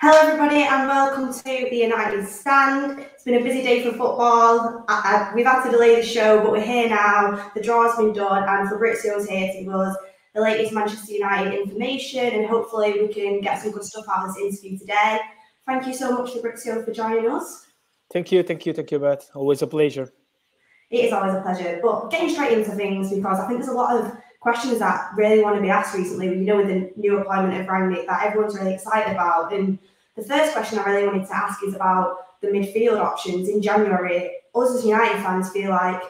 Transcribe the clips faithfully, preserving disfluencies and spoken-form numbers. Hello everybody and welcome to the United Stand. It's been a busy day for football. I, I, we've had to delay the show, but we're here now. The draw's been done and Fabrizio's here to give us the latest Manchester United information, and hopefully we can get some good stuff out of this interview today. Thank you so much, Fabrizio, for joining us. Thank you, thank you, thank you, Beth. Always a pleasure. It is always a pleasure. But getting straight into things, because I think there's a lot of questions that really want to be asked recently, you know, with the new appointment of Rangnick that everyone's really excited about. And the first question I really wanted to ask is about the midfield options in January. Us as United fans feel like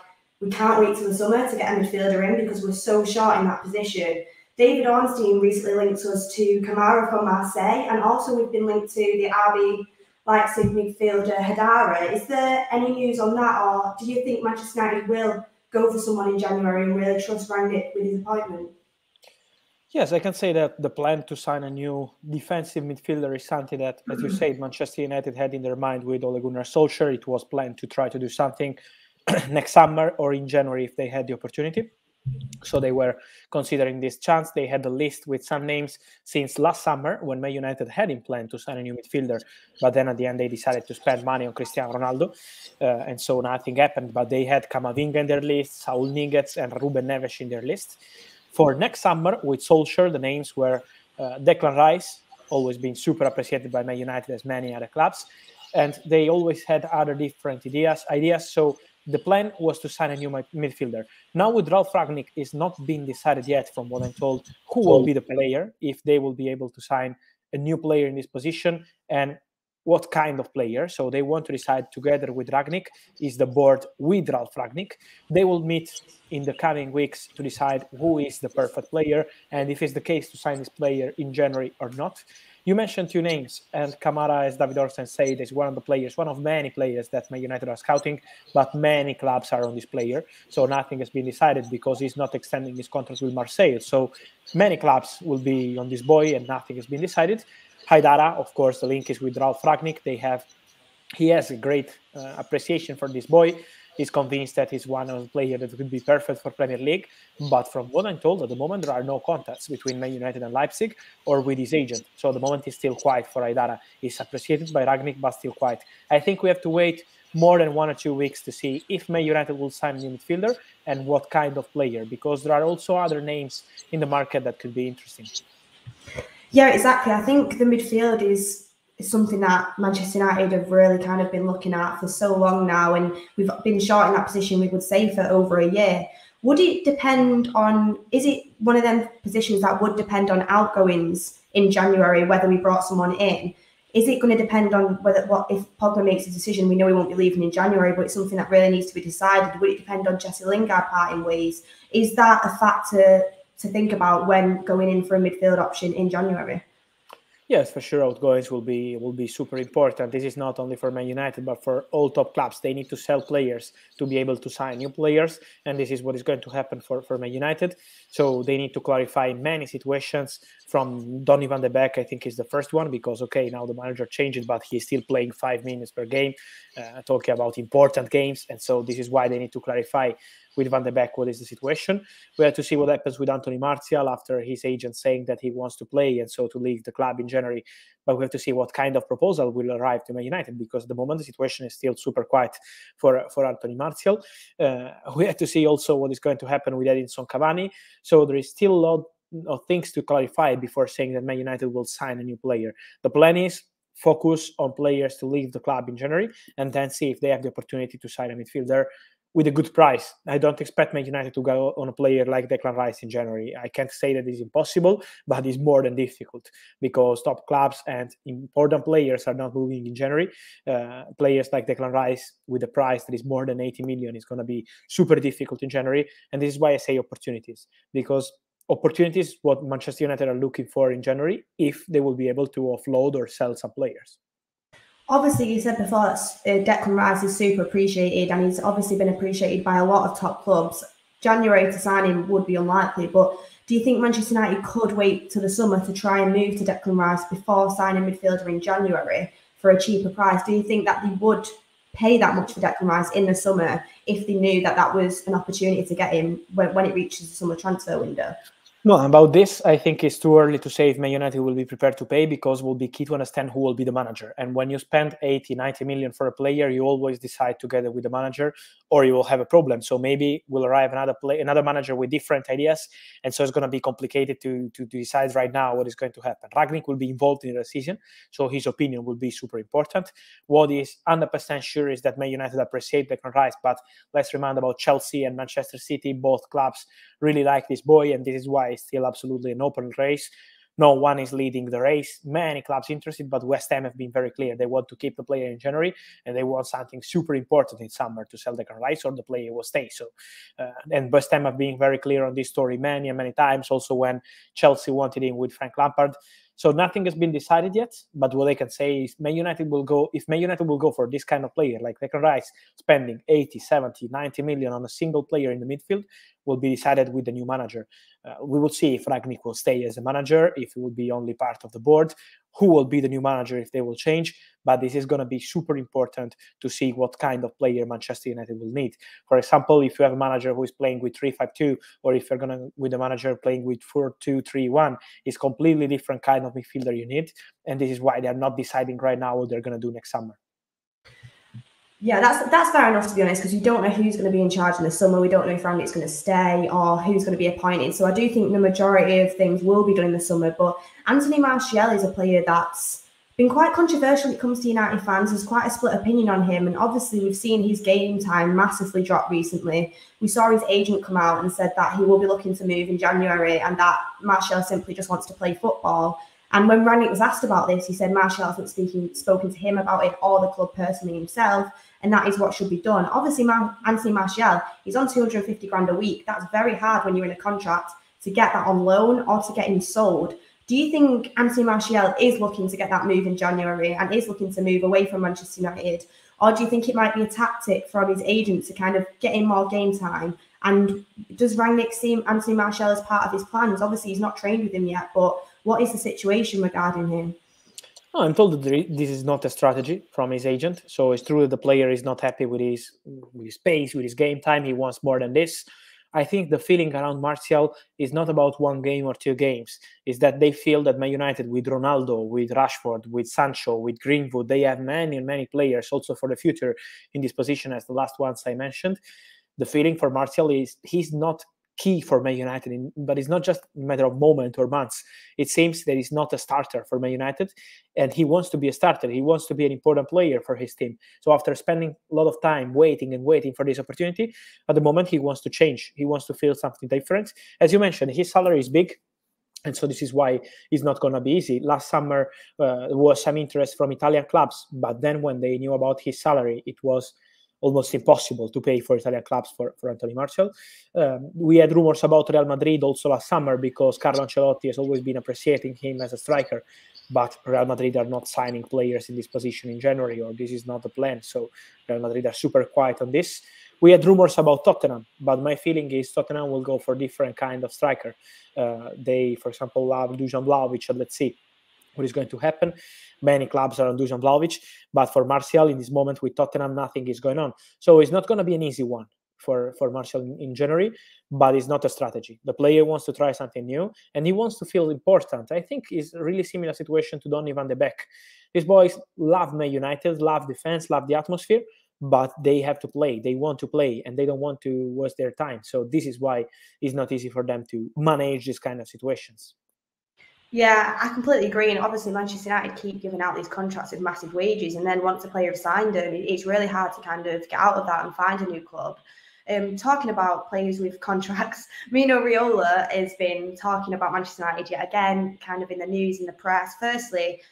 we can't wait till the summer to get a midfielder in because we're so short in that position. David Ornstein recently linked us to Kamara from Marseille, and also we've been linked to the R B Leipzig midfielder Haidara. Is there any news on that, or do you think Manchester United will go for someone in January and really trust Rangnick with his appointment? Yes, I can say that the plan to sign a new defensive midfielder is something that, as you said, Manchester United had in their mind with Ole Gunnar Solskjaer. It was planned to try to do something next summer or in January if they had the opportunity. So they were considering this chance. They had a list with some names since last summer when Man United had in plan to sign a new midfielder, but then at the end they decided to spend money on Cristiano Ronaldo, uh, and so nothing happened. But they had Camavinga in their list, Saul Niguez and Ruben Neves in their list. For next summer, with Solskjaer, the names were uh, Declan Rice, always been super appreciated by Man United as many other clubs, and they always had other different ideas, ideas so the plan was to sign a new midfielder. Now with Ralf Rangnick, it's not been decided yet, from what I'm told, who will be the player, if they will be able to sign a new player in this position, and what kind of player. So they want to decide together with Rangnick, is the board with Ralf Rangnick. They will meet in the coming weeks to decide who is the perfect player, and if it's the case to sign this player in January or not. You mentioned two names, and Kamara, as David Ornstein said, is one of the players, one of many players that Man United are scouting, but many clubs are on this player, so nothing has been decided because he's not extending his contract with Marseille. So many clubs will be on this boy, and nothing has been decided. Haidara, of course, the link is with Ralf Rangnick. They have, he has a great uh, appreciation for this boy. He's convinced that he's one of the players that would be perfect for Premier League. But from what I'm told, at the moment, there are no contacts between Man United and Leipzig or with his agent. So at the moment, he's still quiet for Haidara. He's appreciated by Rangnick, but still quiet. I think we have to wait more than one or two weeks to see if Man United will sign a new midfielder and what kind of player, because there are also other names in the market that could be interesting. Yeah, exactly. I think the midfield is... It's something that Manchester United have really kind of been looking at for so long now, and we've been short in that position, we would say, for over a year. Would it depend on, is it one of them positions that would depend on outgoings in January, whether we brought someone in? Is it going to depend on whether, what if Pogba makes a decision, we know he won't be leaving in January, but it's something that really needs to be decided. Would it depend on Jesse Lingard parting ways? Is that a factor to think about when going in for a midfield option in January? Yes, for sure, outgoings will be will be super important. This is not only for Man United, but for all top clubs. They need to sell players to be able to sign new players, and this is what is going to happen for, for Man United. So they need to clarify many situations, from Donny van de Beek, I think, is the first one, because, okay, now the manager changed, but he's still playing five minutes per game, uh, talking about important games, and so this is why they need to clarify with Van de Beek what is the situation. We have to see what happens with Anthony Martial after his agent saying that he wants to play and so to leave the club in January. But we have to see what kind of proposal will arrive to Man United, because at the moment the situation is still super quiet for, for Anthony Martial. Uh, we have to see also what is going to happen with Edinson Cavani. So there is still a lot of things to clarify before saying that Man United will sign a new player. The plan is focus on players to leave the club in January and then see if they have the opportunity to sign a midfielder with a good price. I don't expect Man United to go on a player like Declan Rice in January. I can't say that it's impossible, but it's more than difficult because top clubs and important players are not moving in January. Uh, players like Declan Rice with a price that is more than eighty million is going to be super difficult in January. And this is why I say opportunities, because opportunities what Manchester United are looking for in January if they will be able to offload or sell some players. Obviously, you said before that Declan Rice is super appreciated, and he's obviously been appreciated by a lot of top clubs. January to sign him would be unlikely, but do you think Manchester United could wait till the summer to try and move to Declan Rice before signing midfielder in January for a cheaper price? Do you think that they would pay that much for Declan Rice in the summer if they knew that that was an opportunity to get him when, when it reaches the summer transfer window? No, about this, I think it's too early to say if Man United will be prepared to pay, because it will be key to understand who will be the manager. And when you spend eighty, ninety million for a player, you always decide together with the manager, or you will have a problem. So maybe will arrive another play, another manager with different ideas, and so it's going to be complicated to, to decide right now what is going to happen. Rangnick will be involved in the decision, so his opinion will be super important. What is one hundred percent sure is that Man United appreciate Declan Rice, but let's remember about Chelsea and Manchester City. Both clubs really like this boy, and this is why it's still absolutely an open race. No one is leading the race. Many clubs interested, but West Ham have been very clear. They want to keep the player in January, and they want something super important in summer to sell the Declan Rice, or the player will stay. So, uh, and West Ham have been very clear on this story many and many times, also when Chelsea wanted him with Frank Lampard. So nothing has been decided yet, but what I can say is Man United will go, if Man United will go for this kind of player, like Declan Rice, spending eighty, seventy, ninety million on a single player in the midfield, will be decided with the new manager. Uh, we will see if Rangnick will stay as a manager, if he will be only part of the board, who will be the new manager, if they will change. But this is going to be super important to see what kind of player Manchester United will need. For example, if you have a manager who is playing with three five two, or if you're going to with a manager playing with four two three one, it's completely different kind of midfielder you need. And this is why they're not deciding right now what they're going to do next summer. Yeah, that's that's fair enough, to be honest, because you don't know who's going to be in charge in the summer. We don't know if Rangnick's going to stay or who's going to be appointed. So I do think the majority of things will be done in the summer. But Anthony Martial is a player that's been quite controversial when it comes to United fans. There's quite a split opinion on him. And obviously, we've seen his game time massively drop recently. We saw his agent come out and said that he will be looking to move in January, and that Martial simply just wants to play football. And when Rangnick was asked about this, he said Martial hasn't speaking, spoken to him about it or the club personally himself, and that is what should be done. Obviously, Mar Anthony Martial, he's on two hundred fifty grand a week. That's very hard when you're in a contract to get that on loan or to get him sold. Do you think Anthony Martial is looking to get that move in January and is looking to move away from Manchester United? Or do you think it might be a tactic from his agent to kind of get him more game time? And does Rangnick see Anthony Martial as part of his plans? Obviously, he's not trained with him yet, but what is the situation regarding him? Oh, I'm told that this is not a strategy from his agent. So it's true that the player is not happy with his, with his pace, with his game time. He wants more than this. I think the feeling around Martial is not about one game or two games. It's that they feel that Man United, with Ronaldo, with Rashford, with Sancho, with Greenwood, they have many and many players also for the future in this position as the last ones I mentioned. The feeling for Martial is he's not key for Man United, in, but it's not just a matter of moment or months. It seems that he's not a starter for Man United, and he wants to be a starter. He wants to be an important player for his team. So after spending a lot of time waiting and waiting for this opportunity, at the moment he wants to change. He wants to feel something different. As you mentioned, his salary is big. And so this is why it's not going to be easy. Last summer uh, there was some interest from Italian clubs, but then when they knew about his salary, it was almost impossible to pay for Italian clubs for, for Anthony Martial. Um, we had rumors about Real Madrid also last summer, because Carlo Ancelotti has always been appreciating him as a striker, but Real Madrid are not signing players in this position in January, or this is not the plan. So Real Madrid are super quiet on this. We had rumors about Tottenham, but my feeling is Tottenham will go for different kind of striker. Uh, they, for example, love Dusan Vlahovic, and let's see what is going to happen. Many clubs are on Dusan Vlahovic, but for Martial in this moment with Tottenham, nothing is going on. So it's not going to be an easy one for, for Martial in, in January, but it's not a strategy. The player wants to try something new, and he wants to feel important. I think it's a really similar situation to Donny van de Beek. These boys love Man United, love defense, love the atmosphere, but they have to play. They want to play, and they don't want to waste their time. So this is why it's not easy for them to manage these kind of situations. Yeah, I completely agree. And obviously, Manchester United keep giving out these contracts with massive wages. And then once a player has signed them, it's really hard to kind of get out of that and find a new club. Um, talking about players with contracts, Mino Raiola has been talking about Manchester United yet again, kind of in the news, in the press. Firstly,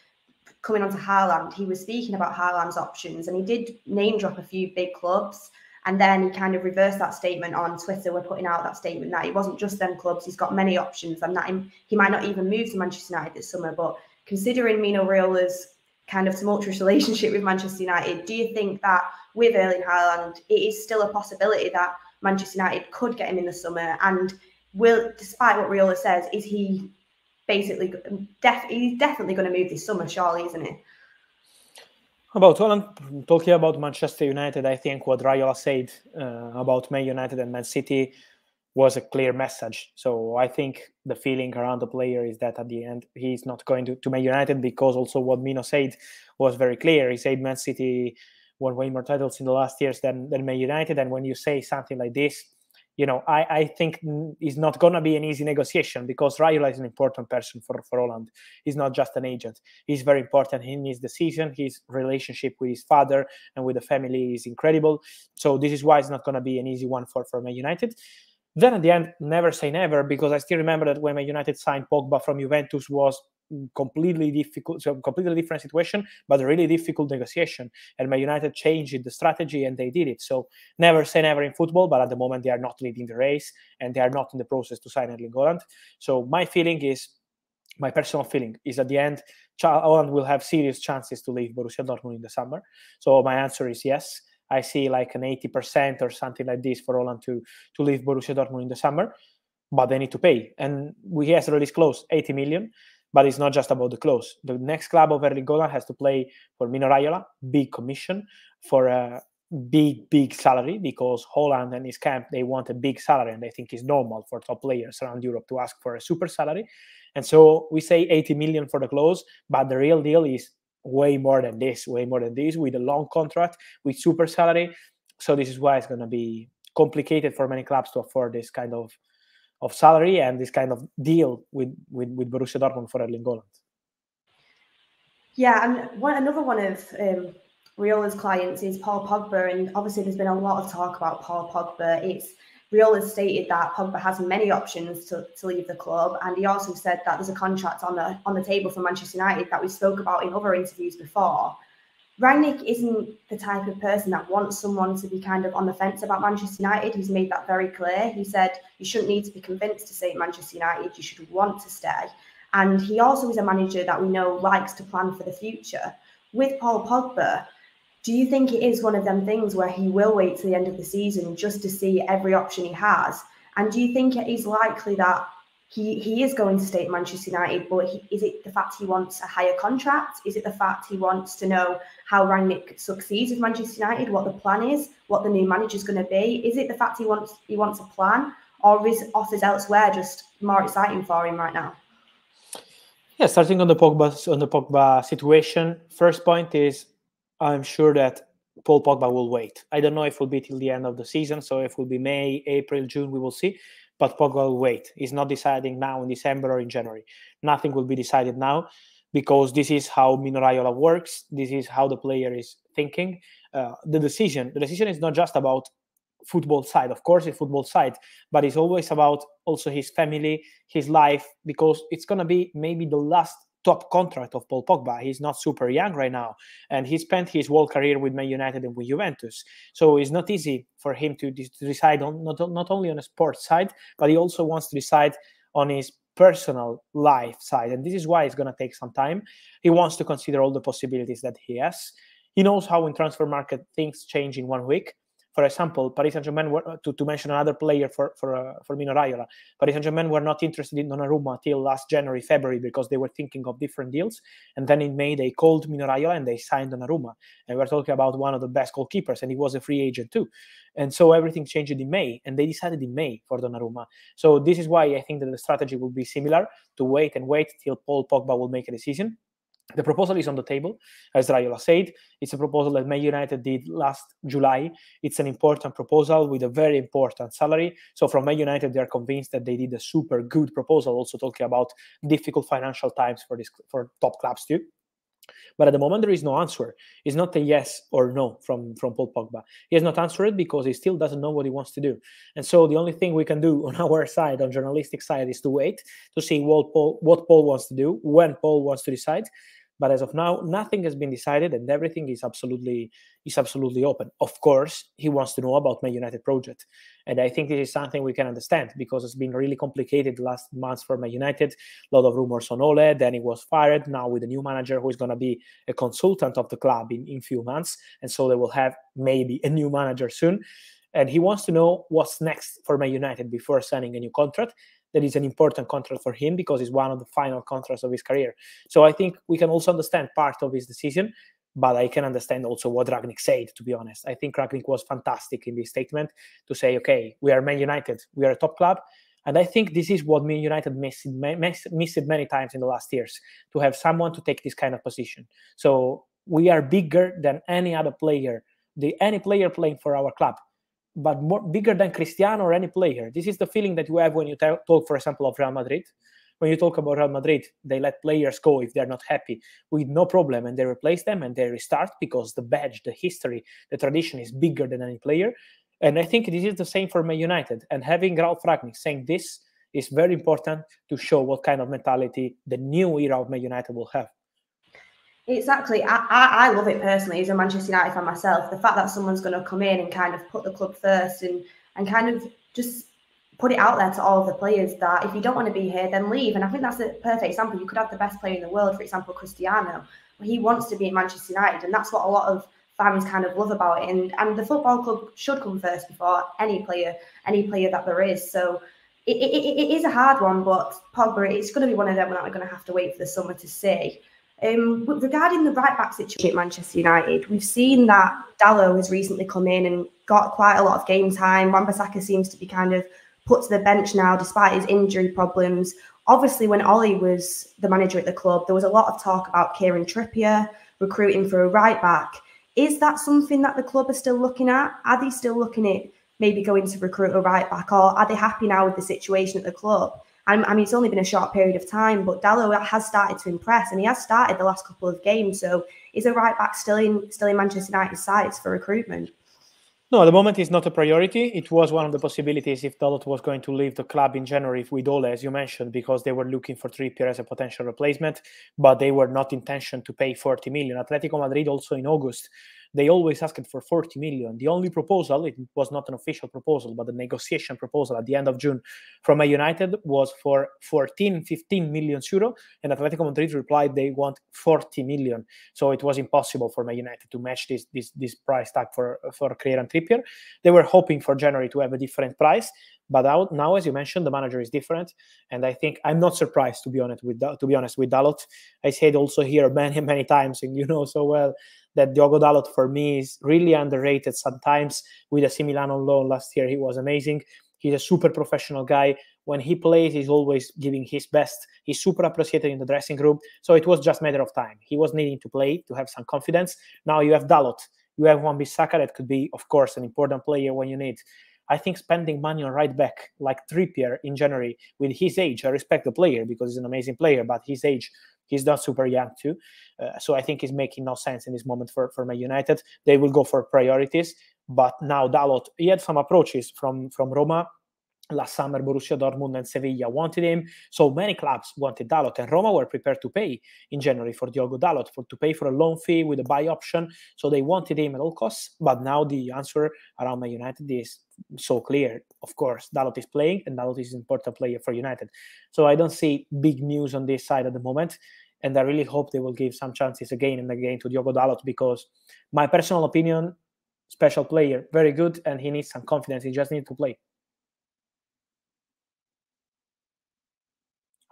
coming on to Haaland, he was speaking about Haaland's options, and he did name drop a few big clubs. And then he kind of reversed that statement on Twitter. We're putting out that statement that it wasn't just them clubs. He's got many options, and that he might not even move to Manchester United this summer. But considering Mino Raiola's kind of tumultuous relationship with Manchester United, do you think that with Erling Haaland, it is still a possibility that Manchester United could get him in the summer? And will, despite what Raiola says, is he basically def he's definitely going to move this summer, surely, isn't it? About Haaland, talking about Manchester United, I think what Raiola said uh, about Man United and Man City was a clear message. So I think the feeling around the player is that at the end, he's not going to, to Man United, because also what Mino said was very clear. He said Man City won way more titles in the last years than, than Man United. And when you say something like this, you know, I, I think it's not going to be an easy negotiation, because Raiola is an important person for, for Haaland. He's not just an agent. He's very important in his decision. His relationship with his father and with the family is incredible. So this is why it's not going to be an easy one for, for Man United. Then at the end, never say never, because I still remember that when Man United signed Pogba from Juventus was completely difficult, so completely different situation, but a really difficult negotiation. And Man United changed the strategy and they did it. So never say never in football, but at the moment they are not leading the race and they are not in the process to sign Erling Haaland. So my feeling is, my personal feeling is, at the end, Haaland will have serious chances to leave Borussia Dortmund in the summer. So my answer is yes. I see like an eighty percent or something like this for Haaland to, to leave Borussia Dortmund in the summer, but they need to pay. And he has released close, eighty million, but it's not just about the close. The next club of Erling Haaland has to play for Mino Raiola, big commission, for a big, big salary, because Haaland and his camp, they want a big salary, and I think it's normal for top players around Europe to ask for a super salary. And so we say eighty million for the close, but the real deal is way more than this, way more than this, with a long contract, with super salary. So this is why it's going to be complicated for many clubs to afford this kind of of salary and this kind of deal with with, with Borussia Dortmund for Erling Haaland. Yeah, and one another one of um, Raiola's clients is Paul Pogba, and obviously there's been a lot of talk about Paul Pogba. It's Raiola's stated that Pogba has many options to, to leave the club, and he also said that there's a contract on the on the table for Manchester United that we spoke about in other interviews before. Rangnick isn't the type of person that wants someone to be kind of on the fence about Manchester United. He's made that very clear. He said you shouldn't need to be convinced to stay at Manchester United. You should want to stay. And he also is a manager that we know likes to plan for the future. With Paul Pogba, do you think it is one of them things where he will wait to the end of the season just to see every option he has? And do you think it is likely that he, he is going to stay at Manchester United, but he, is it the fact he wants a higher contract? Is it the fact he wants to know how Rangnick succeeds with Manchester United, what the plan is, what the new manager is going to be? Is it the fact he wants he wants a plan, or is offers elsewhere just more exciting for him right now? Yeah, starting on the Pogba, on the Pogba situation, first point is, I'm sure that Paul Pogba will wait. I don't know if it will be till the end of the season. So if it will be May, April, June, we will see. But Pogba will wait. He's not deciding now in December or in January. Nothing will be decided now, because this is how Mino Raiola works. This is how the player is thinking. Uh, the decision, the decision is not just about football side. Of course, it's football side, but it's always about also his family, his life, because it's going to be maybe the last top contract of Paul Pogba. He's not super young right now, and he spent his whole career with Man United and with Juventus. So it's not easy for him to, de to decide on not, not only on a sports side, but he also wants to decide on his personal life side. And this is why it's going to take some time. He wants to consider all the possibilities that he has. He knows how in transfer market things change in one week. For example, Paris Saint-Germain, to, to mention another player for for, uh, for Mino Raiola, Paris Saint-Germain were not interested in Donnarumma till last January, February, because they were thinking of different deals. And then in May, they called Mino Raiola and they signed Donnarumma. And we're talking about one of the best goalkeepers, and he was a free agent too. And so everything changed in May, and they decided in May for Donnarumma. So this is why I think that the strategy will be similar, to wait and wait till Paul Pogba will make a decision. The proposal is on the table, as Raiola said. It's a proposal that Man United did last July. It's an important proposal with a very important salary. So from Man United, they are convinced that they did a super good proposal, also talking about difficult financial times for this, for top clubs too. But at the moment, there is no answer. It's not a yes or no from, from Paul Pogba. He has not answered because he still doesn't know what he wants to do. And so the only thing we can do on our side, on journalistic side, is to wait to see what Paul, what Paul wants to do, when Paul wants to decide. But as of now, nothing has been decided, and everything is absolutely is absolutely open. Of course, he wants to know about Man United project. And I think this is something we can understand, because it's been really complicated the last months for Man United. A lot of rumors on Ole, then he was fired. Now with a new manager who is going to be a consultant of the club in a few months. And so they will have maybe a new manager soon. And he wants to know what's next for Man United before signing a new contract. That is an important contract for him, because it's one of the final contracts of his career. So I think we can also understand part of his decision, But I can understand also what Rangnick said, to be honest. I think Rangnick was fantastic in this statement to say, okay, we are Man United, we are a top club. And I think this is what Man United missed, missed many times in the last years, to have someone to take this kind of position. So we are bigger than any other player, the, any player playing for our club, but more bigger than Cristiano or any player. This is the feeling that you have when you talk, for example, of Real Madrid. When you talk about Real Madrid, they let players go if they're not happy with no problem, and they replace them and they restart, because the badge, the history, the tradition is bigger than any player. And I think this is the same for Man United. And having Ralf Rangnick saying this is very important to show what kind of mentality the new era of Man United will have. Exactly. I, I, I love it personally as a Manchester United fan myself. The fact that someone's going to come in and kind of put the club first and, and kind of just put it out there to all of the players that if you don't want to be here, then leave. And I think that's a perfect example. You could have the best player in the world, for example, Cristiano. He wants to be at Manchester United, and that's what a lot of fans kind of love about it. And, and the football club should come first before any player, any player that there is. So it, it, it is a hard one, but Pogba, it's going to be one of them that we're going to have to wait for the summer to see. Um, but regarding the right-back situation at Manchester United, we've seen that Dalot has recently come in and got quite a lot of game time. Wan-Bissaka seems to be kind of put to the bench now, despite his injury problems. Obviously, when Ole was the manager at the club, there was a lot of talk about Kieran Trippier recruiting for a right back. Is that something that the club are still looking at? Are they still looking at maybe going to recruit a right back, or are they happy now with the situation at the club? I mean, it's only been a short period of time, but Dalot has started to impress, and he has started the last couple of games. So is a right back still in still in Manchester United's sights for recruitment? No, at the moment it's not a priority. It was one of the possibilities if Dalot was going to leave the club in January with Ole, as you mentioned, because they were looking for Trippier as a potential replacement, but they were not intention to pay forty million. Atletico Madrid also in August, they always asked for forty million. The only proposal, it was not an official proposal, but the negotiation proposal at the end of June from Man United was for fourteen, fifteen million euro, and Atletico Madrid replied they want forty million. So it was impossible for Man United to match this this this price tag for for Kieran Trippier. They were hoping for January to have a different price, but out now, as you mentioned, the manager is different, and I think I'm not surprised, to be honest with to be honest with Dalot. I said also here many many times, and you know so well, that Diogo Dalot for me is really underrated sometimes. With a C Milan on loan last year, he was amazing. He's a super professional guy. When he plays, he's always giving his best. He's super appreciated in the dressing room. So it was just a matter of time. He was needing to play to have some confidence. Now you have Dalot. You have Wan-Bissaka that could be, of course, an important player when you need. I think spending money on right back like Trippier in January with his age, I respect the player because he's an amazing player, but his age, he's not super young too. Uh, so I think it's making no sense in this moment for, for Man United. They will go for priorities. But now Dalot, he had some approaches from, from Roma. Last summer, Borussia Dortmund and Sevilla wanted him. So many clubs wanted Dalot, and Roma were prepared to pay in January for Diogo Dalot, for, to pay for a loan fee with a buy option. So they wanted him at all costs. But now the answer around Man United is so clear. Of course, Dalot is playing, and Dalot is an important player for United. So I don't see big news on this side at the moment. And I really hope they will give some chances again and again to Diogo Dalot, because my personal opinion, special player, very good, and he needs some confidence. He just needs to play.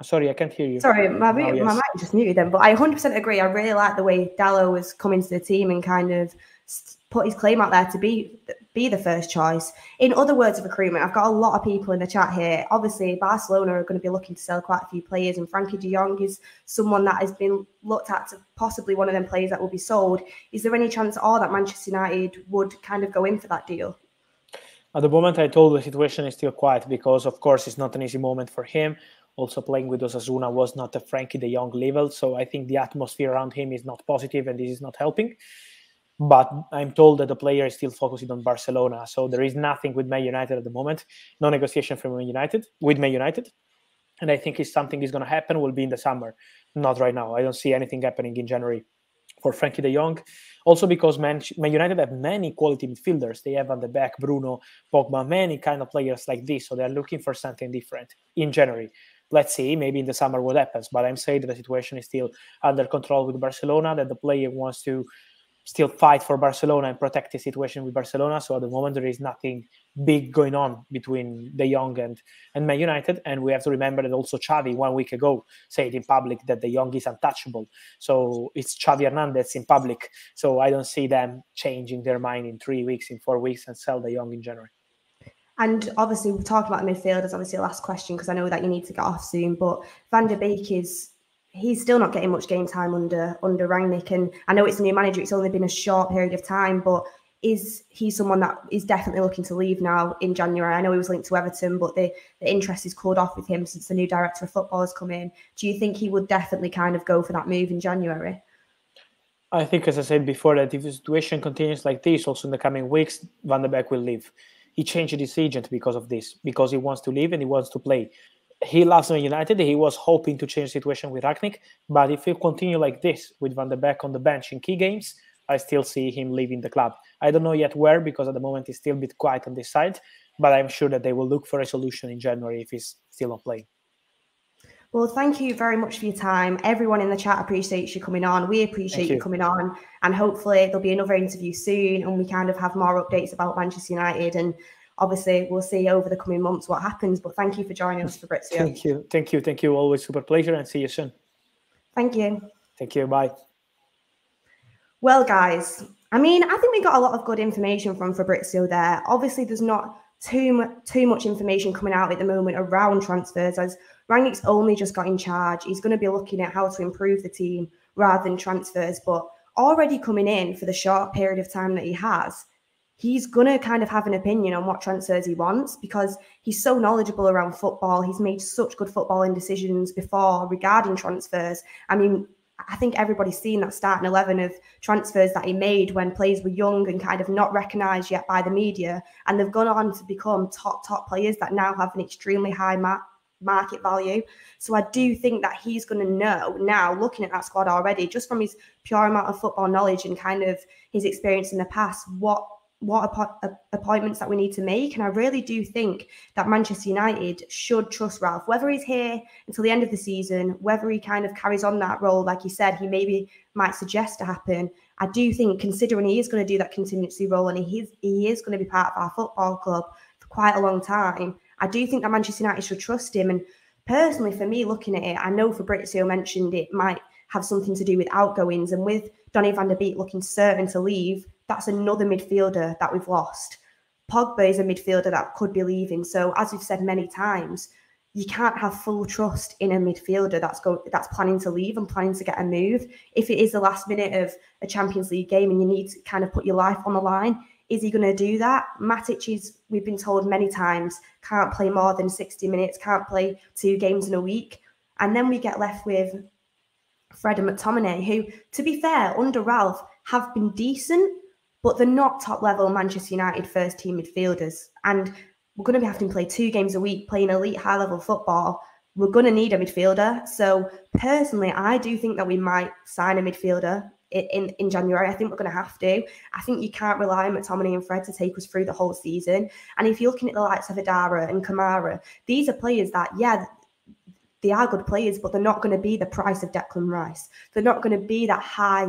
Sorry, I can't hear you. Sorry, my, oh, yes. my mic just muted then. But I one hundred percent agree. I really like the way Dalot was coming to the team and kind of put his claim out there to be be the first choice. In other words of recruitment, I've got a lot of people in the chat here. Obviously, Barcelona are going to be looking to sell quite a few players, and Frankie de Jong is someone that has been looked at to possibly one of them players that will be sold. Is there any chance at all that Manchester United would kind of go in for that deal? At the moment, I told the situation is still quiet because, of course, it's not an easy moment for him. Also, playing with Osasuna was not a Frankie de Jong level. So I think the atmosphere around him is not positive, and this is not helping. But I'm told that the player is still focusing on Barcelona. So there is nothing with Man United at the moment. No negotiation from Man United, with Man United. And I think if something is going to happen, will be in the summer. Not right now. I don't see anything happening in January for Frankie de Jong. Also because Man, Man United have many quality midfielders. They have on the back Bruno, Pogba, many kind of players like this. So they're looking for something different in January. Let's see, maybe in the summer what happens. But I'm saying that the situation is still under control with Barcelona, that the player wants to still fight for Barcelona and protect his situation with Barcelona. So at the moment, there is nothing big going on between De Jong and, and Man United. And we have to remember that also Xavi, one week ago, said in public that De Jong is untouchable. So it's Xavi Hernandez in public. So I don't see them changing their mind in three weeks, in four weeks, and sell De Jong in January. And obviously, we've talked about midfielders, obviously, last question, because I know that you need to get off soon. But Van de Beek is... he's still not getting much game time under under Rangnick. And I know it's a new manager. It's only been a short period of time, but is he someone that is definitely looking to leave now in January? I know he was linked to Everton, but the, the interest is cooled off with him since the new director of football has come in. Do you think he would definitely kind of go for that move in January? I think, as I said before, that if the situation continues like this, also in the coming weeks, Van de Beek will leave. He changed his agent because of this, because he wants to leave and he wants to play. He loves Man United. He was hoping to change the situation with Rangnick, but if he continue like this with Van de Beek on the bench in key games, I still see him leaving the club. I don't know yet where, because at the moment he's still a bit quiet on this side, but I'm sure that they will look for a solution in January if he's still not playing. Well, thank you very much for your time. Everyone in the chat appreciates you coming on. We appreciate you. you coming on. And hopefully there'll be another interview soon and we kind of have more updates about Manchester United, and obviously, we'll see over the coming months what happens. But thank you for joining us, Fabrizio. Thank you. Thank you. Thank you. Always super pleasure, and see you soon. Thank you. Thank you. Bye. Well, guys, I mean, I think we got a lot of good information from Fabrizio there. Obviously, there's not too, too much information coming out at the moment around transfers, as Rangnick's only just got in charge. He's going to be looking at how to improve the team rather than transfers. But already coming in for the short period of time that he has, he's going to kind of have an opinion on what transfers he wants, because he's so knowledgeable around football. He's made such good footballing decisions before regarding transfers. I mean, I think everybody's seen that starting eleven of transfers that he made when players were young and kind of not recognised yet by the media. And they've gone on to become top, top players that now have an extremely high mark. market value. So I do think that he's going to know now, looking at that squad already, just from his pure amount of football knowledge and kind of his experience in the past, what what appointments that we need to make. And I really do think that Manchester United should trust Ralf, whether he's here until the end of the season, whether he kind of carries on that role, like he said, he maybe might suggest to happen. I do think, considering he is going to do that contingency role and he is, he is going to be part of our football club for quite a long time, I do think that Manchester United should trust him. And personally, for me, looking at it, I know Fabrizio mentioned it might have something to do with outgoings, and with Donny van de Beek looking certain to leave, that's another midfielder that we've lost. Pogba is a midfielder that could be leaving. So as we've said many times, you can't have full trust in a midfielder that's go that's planning to leave and planning to get a move. If it is the last minute of a Champions League game and you need to kind of put your life on the line, is he going to do that? Matic is, we've been told many times, can't play more than sixty minutes, can't play two games in a week. And then we get left with Fred and McTominay, who, to be fair, under Ralf, have been decent, but they're not top-level Manchester United first-team midfielders. And we're going to be having to play two games a week, playing elite high-level football. We're going to need a midfielder. So personally, I do think that we might sign a midfielder in, in January. I think we're going to have to. I think you can't rely on McTominay and Fred to take us through the whole season. And if you're looking at the likes of Haidara and Kamara, these are players that, yeah, they are good players, but they're not going to be the price of Declan Rice. They're not going to be that high,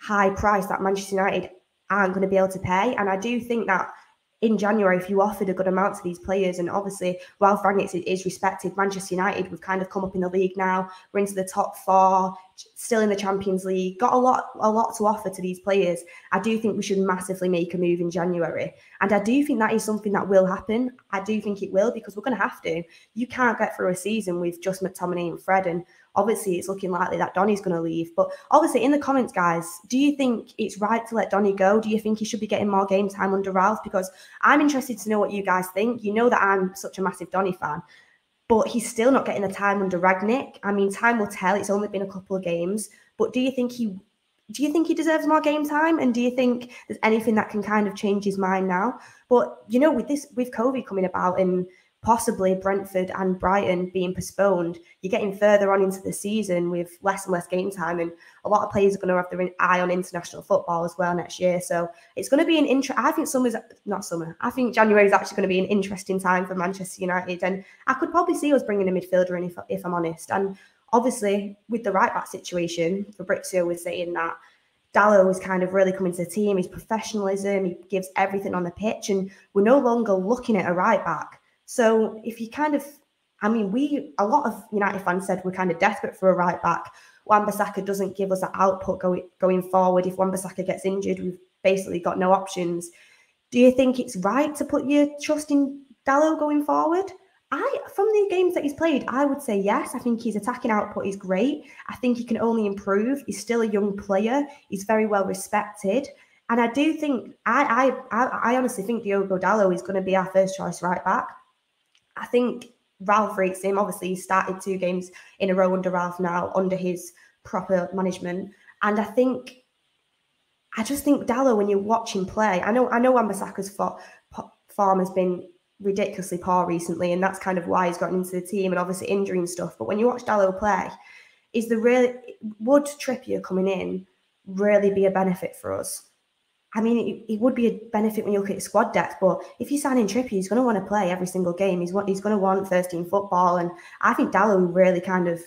high price that Manchester United aren't going to be able to pay. And I do think that in January, if you offered a good amount to these players, and obviously Ralf Rangnick is respected, Manchester United, we've kind of come up in the league now, we're into the top four, still in the Champions League, got a lot, a lot to offer to these players. I do think we should massively make a move in January. And I do think that is something that will happen. I do think it will, because we're going to have to. You can't get through a season with just McTominay and Fred, and obviously it's looking likely that Donny's going to leave. But obviously, in the comments, guys, do you think it's right to let Donny go? Do you think he should be getting more game time under Ralf? Because I'm interested to know what you guys think. You know that I'm such a massive Donny fan, but he's still not getting the time under Rangnick. I mean, time will tell. It's only been a couple of games, but do you think he, do you think he deserves more game time? And do you think there's anything that can kind of change his mind now? But you know, with this, with COVID coming about and possibly Brentford and Brighton being postponed, you're getting further on into the season with less and less game time, and a lot of players are going to have their eye on international football as well next year. So it's going to be an interest. I think summer's not summer. I think January is actually going to be an interesting time for Manchester United, and I could probably see us bringing a midfielder in if, if I'm honest. And obviously, with the right back situation, Fabrizio was saying that Dalot is kind of really coming to the team. His professionalism, he gives everything on the pitch, and we're no longer looking at a right back. So if you kind of, I mean, we, a lot of United fans said we're kind of desperate for a right back. Wan-Bissaka doesn't give us that output going, going forward. If Wan-Bissaka gets injured, we've basically got no options. Do you think it's right to put your trust in Dalot going forward? I, from the games that he's played, I would say yes. I think his attacking output is great. I think he can only improve. He's still a young player. He's very well respected. And I do think, I I, I honestly think Diogo Dalot is going to be our first choice right back. I think Ralf rates him. Obviously, he started two games in a row under Ralf now, under his proper management. And I think, I just think Dalot, when you watch him play, I know I know Wan-Bissaka's for, form has been ridiculously poor recently, and that's kind of why he's gotten into the team, and obviously injury and stuff. But when you watch Dalot play, is the really, would Trippier coming in really be a benefit for us? I mean, it, it would be a benefit when you look at squad depth, but if you sign in Trippier, he's going to want to play every single game. He's what he's going to want first team football, and I think Dalot really kind of,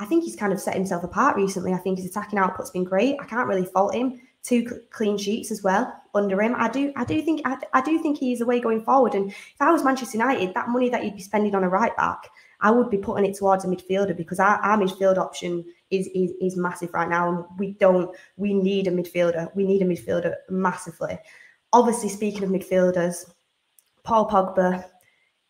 I think he's kind of set himself apart recently. I think his attacking output's been great. I can't really fault him. Two clean sheets as well under him. I do, I do think, I, I do think he is the way going forward. And if I was Manchester United, that money that you'd be spending on a right back, I would be putting it towards a midfielder, because our, our midfield option is, is is massive right now, and we don't, we need a midfielder. We need a midfielder massively. Obviously, speaking of midfielders, Paul Pogba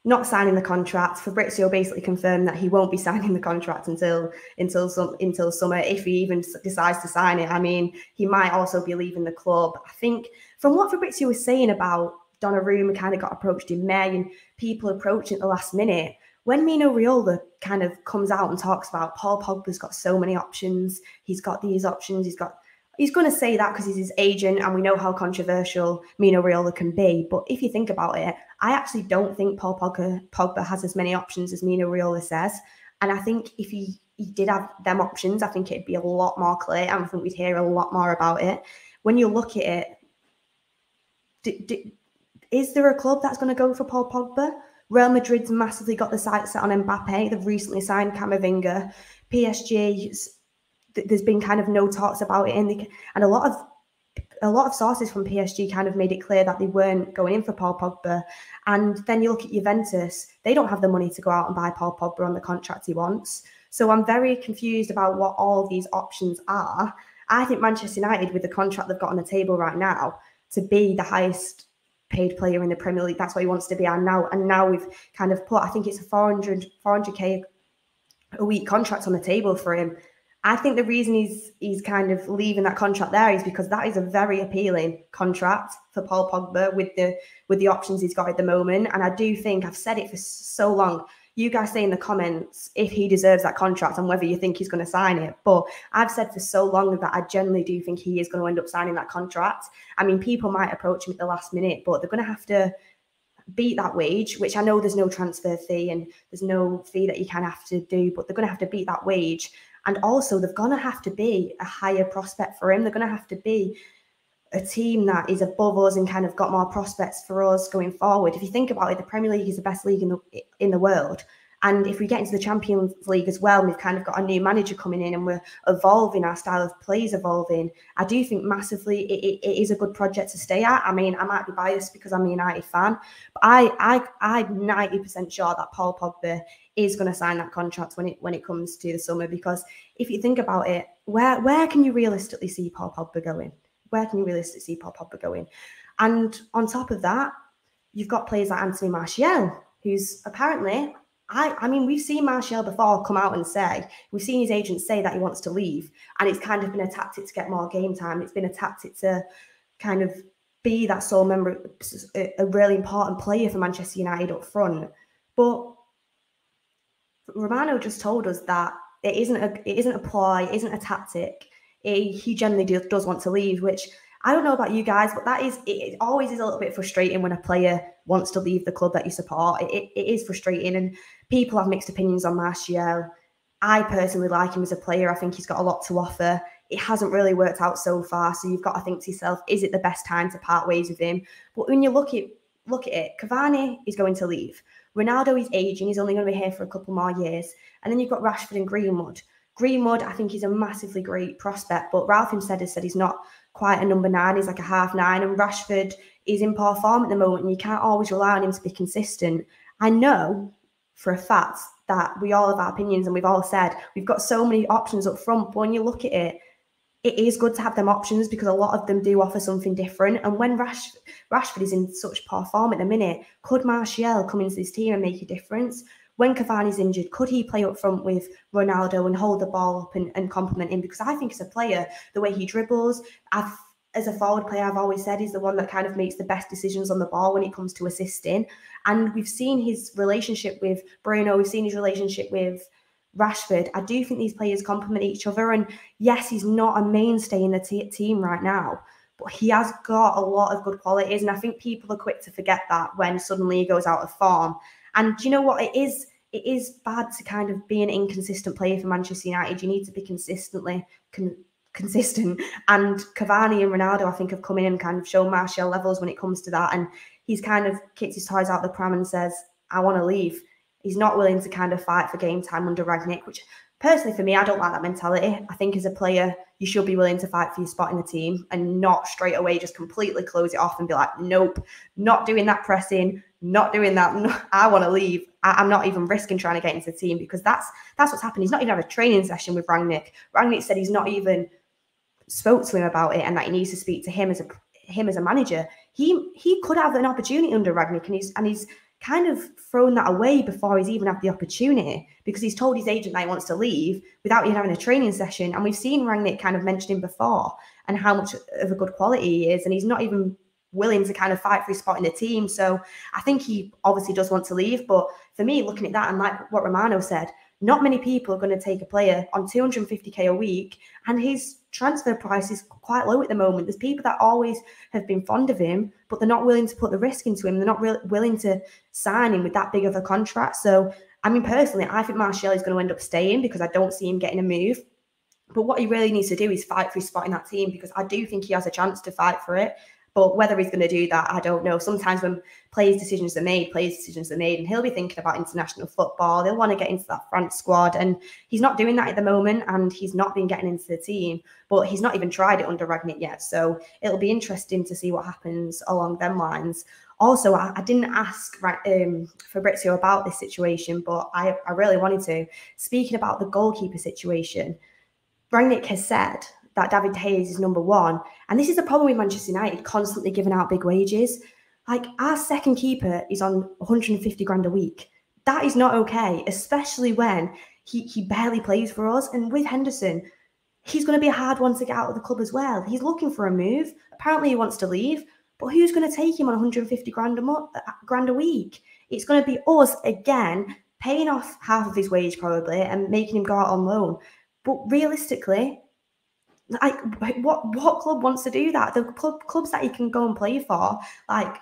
not signing the contract. Fabrizio basically confirmed that he won't be signing the contract until until some until summer, if he even decides to sign it. I mean, he might also be leaving the club. I think from what Fabrizio was saying about Donnarumma kind of got approached in May and people approaching at the last minute, when Mino Raiola kind of comes out and talks about Paul Pogba's got so many options, he's got these options, he's got, he's going to say that because he's his agent, and we know how controversial Mino Raiola can be. But if you think about it, I actually don't think Paul Pogba, Pogba has as many options as Mino Raiola says. And I think if he, he did have them options, I think it'd be a lot more clear, and I think we'd hear a lot more about it. When you look at it, do, do, is there a club that's going to go for Paul Pogba? Real Madrid's massively got the sights set on Mbappe. They've recently signed Camavinga. P S G's... there's been kind of no talks about it, and they, and a lot of a lot of sources from P S G kind of made it clear that they weren't going in for Paul Pogba. And then you look at Juventus; they don't have the money to go out and buy Paul Pogba on the contract he wants. So I'm very confused about what all these options are. I think Manchester United, with the contract they've got on the table right now, to be the highest paid player in the Premier League, that's what he wants to be. And now, and now we've kind of put, I think it's a four hundred, four hundred K a week contract on the table for him. I think the reason he's he's kind of leaving that contract there is because that is a very appealing contract for Paul Pogba with the with the options he's got at the moment. And I do think, I've said it for so long, you guys say in the comments if he deserves that contract and whether you think he's going to sign it. But I've said for so long that I generally do think he is going to end up signing that contract. I mean, people might approach him at the last minute, but they're going to have to beat that wage, which I know there's no transfer fee and there's no fee that you can have to do, but they're going to have to beat that wage. And also, they're going to have to be a higher prospect for him. They're going to have to be a team that is above us and kind of got more prospects for us going forward. If you think about it, the Premier League is the best league in the, in the world. And if we get into the Champions League as well, and we've kind of got a new manager coming in and we're evolving, our style of play is evolving, I do think massively it, it, it is a good project to stay at. I mean, I might be biased because I'm a United fan, but I, I, I'm ninety percent sure that Paul Pogba is going to sign that contract when it when it comes to the summer. Because if you think about it, where, where can you realistically see Paul Pogba going? Where can you realistically see Paul Pogba going? And on top of that, you've got players like Anthony Martial, who's apparently... I, I mean, we've seen Martial before come out and say, we've seen his agent say that he wants to leave, and it's kind of been a tactic to get more game time. It's been a tactic to kind of be that sole member, a really important player for Manchester United up front. But Romano just told us that it isn't a, it isn't a ploy, it isn't a tactic. It, he generally do, does want to leave, which... I don't know about you guys, but that is, it always is a little bit frustrating when a player wants to leave the club that you support. It, it, it is frustrating, and people have mixed opinions on Martial. I personally like him as a player. I think he's got a lot to offer. It hasn't really worked out so far, so you've got to think to yourself, is it the best time to part ways with him? But when you look at, look at it, Cavani is going to leave. Ronaldo is aging. He's only going to be here for a couple more years. And then you've got Rashford and Greenwood. Greenwood, I think he's a massively great prospect, but Ralf himself has said he's not quite a number nine, he's like a half nine, and Rashford is in poor form at the moment and you can't always rely on him to be consistent. I know for a fact that we all have our opinions and we've all said we've got so many options up front, but when you look at it, it is good to have them options because a lot of them do offer something different. And when Rash, Rashford is in such poor form at the minute, could Martial come into this team and make a difference? When Cavani's injured, could he play up front with Ronaldo and hold the ball up and, and compliment him? Because I think as a player, the way he dribbles, I've, as a forward player, I've always said he's the one that kind of makes the best decisions on the ball when it comes to assisting. And we've seen his relationship with Bruno, we've seen his relationship with Rashford. I do think these players complement each other. And yes, he's not a mainstay in the t team right now, but he has got a lot of good qualities. And I think people are quick to forget that when suddenly he goes out of form. And do you know what? It is it is bad to kind of be an inconsistent player for Manchester United. You need to be consistently con consistent. And Cavani and Ronaldo, I think, have come in and kind of shown Martial levels when it comes to that. And he's kind of kicked his toys out the pram and says, I want to leave. He's not willing to kind of fight for game time under Rangnick, which personally for me, I don't like that mentality. I think as a player, you should be willing to fight for your spot in the team and not straight away just completely close it off and be like, nope, not doing that pressing, not doing that. No, I want to leave. I, I'm not even risking trying to get into the team because that's that's what's happened. He's not even had a training session with Rangnick. Rangnick said he's not even spoke to him about it and that he needs to speak to him as a him as a manager. He he could have an opportunity under Rangnick and he's and he's. kind of thrown that away before he's even had the opportunity because he's told his agent that he wants to leave without even having a training session. And we've seen Rangnick kind of mention him before and how much of a good quality he is. And he's not even willing to kind of fight for his spot in the team. So I think he obviously does want to leave. But for me, looking at that and like what Romano said, not many people are going to take a player on two hundred and fifty K a week. And his transfer price is quite low at the moment. There's people that always have been fond of him, but they're not willing to put the risk into him. They're not really willing to sign him with that big of a contract. So, I mean, personally, I think Martial is going to end up staying because I don't see him getting a move. But what he really needs to do is fight for his spot in that team because I do think he has a chance to fight for it. But whether he's going to do that, I don't know. Sometimes when players' decisions are made, players' decisions are made, and he'll be thinking about international football. They'll want to get into that France squad, and he's not doing that at the moment, and he's not been getting into the team. But he's not even tried it under Rangnick yet, so it'll be interesting to see what happens along them lines. Also, I, I didn't ask um, Fabrizio about this situation, but I, I really wanted to. Speaking about the goalkeeper situation, Rangnick has said that David Hayes is number one. And this is the problem with Manchester United, constantly giving out big wages. Like, our second keeper is on a hundred and fifty grand a week. That is not okay, especially when he, he barely plays for us. And with Henderson, he's going to be a hard one to get out of the club as well. He's looking for a move. Apparently he wants to leave, but who's going to take him on a hundred and fifty grand a, month, grand a week? It's going to be us again, paying off half of his wage probably and making him go out on loan. But realistically, like, what what club wants to do that? The club, clubs that he can go and play for, like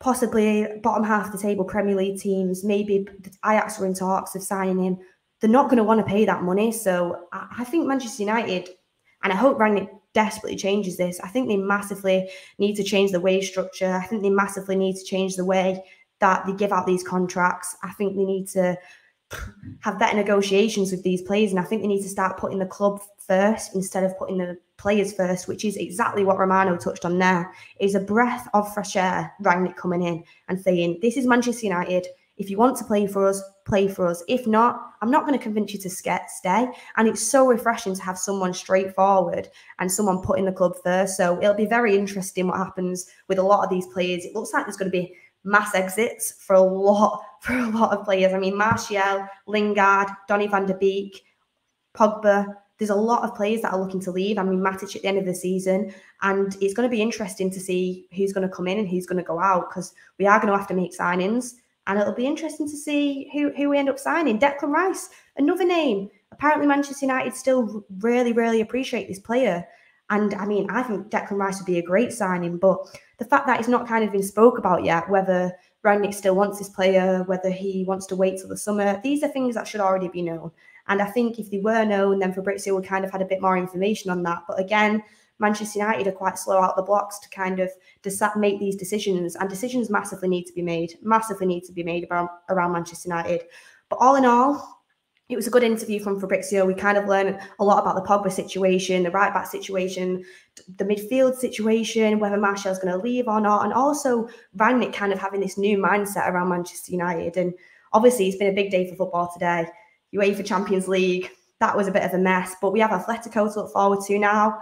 possibly bottom half of the table Premier League teams, maybe Ajax were in talks of signing him. They're not going to want to pay that money. So I, I think Manchester United, and I hope Rangnick desperately changes this, I think they massively need to change the wage structure. I think they massively need to change the way that they give out these contracts. I think they need to have better negotiations with these players, and I think they need to start putting the club first instead of putting the players first, which is exactly what Romano touched on there. Is a breath of fresh air, Rangnick coming in and saying, this is Manchester United, if you want to play for us, play for us, if not, I'm not going to convince you to stay. And it's so refreshing to have someone straightforward and someone putting the club first. So it'll be very interesting what happens with a lot of these players. It looks like there's going to be mass exits for a lot for a lot of players. I mean, Martial, Lingard, Donny van de Beek, Pogba. There's a lot of players that are looking to leave. I mean, Matic at the end of the season. And it's going to be interesting to see who's going to come in and who's going to go out, because we are going to have to make signings. And it'll be interesting to see who, who we end up signing. Declan Rice, another name. Apparently, Manchester United still really, really appreciate this player. And, I mean, I think Declan Rice would be a great signing. But the fact that it's not kind of been spoke about yet, whether Rangnick still wants this player, whether he wants to wait till the summer, these are things that should already be known. And I think if they were known, then Fabrizio would kind of had a bit more information on that. But again, Manchester United are quite slow out the blocks to kind of make these decisions. And decisions massively need to be made, massively need to be made around, around Manchester United. But all in all, it was a good interview from Fabrizio. We kind of learned a lot about the Pogba situation, the right-back situation, the midfield situation, whether Martial's going to leave or not, and also Rangnick kind of having this new mindset around Manchester United. And obviously, it's been a big day for football today. UEFA Champions League, that was a bit of a mess, but we have Atletico to look forward to now.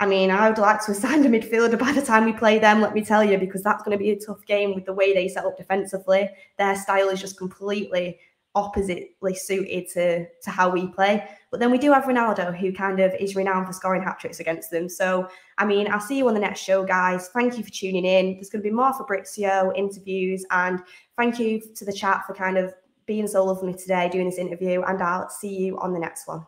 I mean, I would like to assign a midfielder by the time we play them, let me tell you, because that's going to be a tough game with the way they set up defensively. Their style is just completely oppositely suited to, to how we play. But then we do have Ronaldo, who kind of is renowned for scoring hat-tricks against them. So, I mean, I'll see you on the next show, guys. Thank you for tuning in. There's going to be more Fabrizio interviews, and thank you to the chat for kind of being so lovely today, doing this interview, and I'll see you on the next one.